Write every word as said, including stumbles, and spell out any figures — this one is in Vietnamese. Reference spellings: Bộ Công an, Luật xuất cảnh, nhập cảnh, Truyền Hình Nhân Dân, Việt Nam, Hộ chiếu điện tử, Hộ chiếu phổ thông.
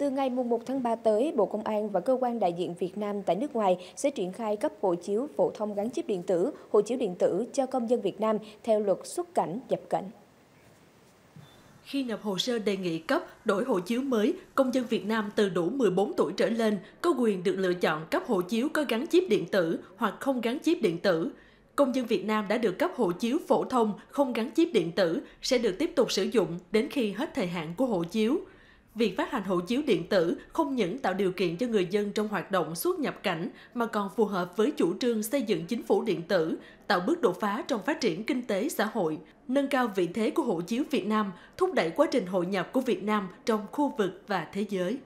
Từ ngày mùng một tháng ba tới, Bộ Công an và cơ quan đại diện Việt Nam tại nước ngoài sẽ triển khai cấp hộ chiếu phổ thông gắn chip điện tử, hộ chiếu điện tử cho công dân Việt Nam theo luật xuất cảnh, nhập cảnh. Khi nộp hồ sơ đề nghị cấp, đổi hộ chiếu mới, công dân Việt Nam từ đủ mười bốn tuổi trở lên có quyền được lựa chọn cấp hộ chiếu có gắn chip điện tử hoặc không gắn chip điện tử. Công dân Việt Nam đã được cấp hộ chiếu phổ thông không gắn chip điện tử sẽ được tiếp tục sử dụng đến khi hết thời hạn của hộ chiếu. Việc phát hành hộ chiếu điện tử không những tạo điều kiện cho người dân trong hoạt động xuất nhập cảnh mà còn phù hợp với chủ trương xây dựng chính phủ điện tử, tạo bước đột phá trong phát triển kinh tế xã hội, nâng cao vị thế của hộ chiếu Việt Nam, thúc đẩy quá trình hội nhập của Việt Nam trong khu vực và thế giới.